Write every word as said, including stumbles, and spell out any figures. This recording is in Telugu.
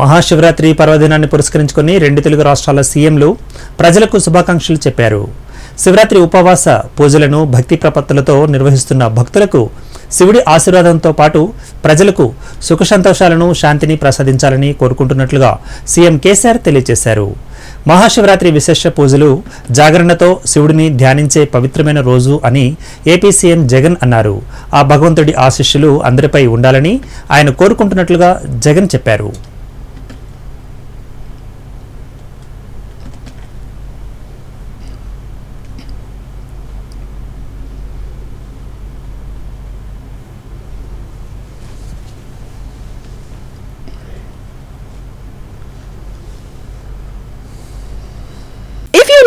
మహాశివరాత్రి పర్వదినాన్ని పురస్కరించుకొని రెండు తెలుగు రాష్ట్రాల సీఎంలు ప్రజలకు శుభాకాంక్షలు చెప్పారు. శివరాత్రి ఉపవాస పూజలను భక్తి ప్రపత్తులతో నిర్వహిస్తున్న భక్తులకు శివుడి ఆశీర్వాదంతో పాటు ప్రజలకు సుఖ సంతోషాలను శాంతిని ప్రసాదించాలని కోరుకుంటున్నట్లుగా సీఎం కేసీఆర్ తెలియజేశారు. మహాశివరాత్రి విశేష పూజలు జాగరణతో శివుడిని ధ్యానించే పవిత్రమైన రోజు అని ఏపీ సీఎం జగన్ అన్నారు. ఆ భగవంతుడి ఆశీస్సులు అందరిపై ఉండాలని ఆయన కోరుకుంటున్నట్లుగా జగన్ చెప్పారు.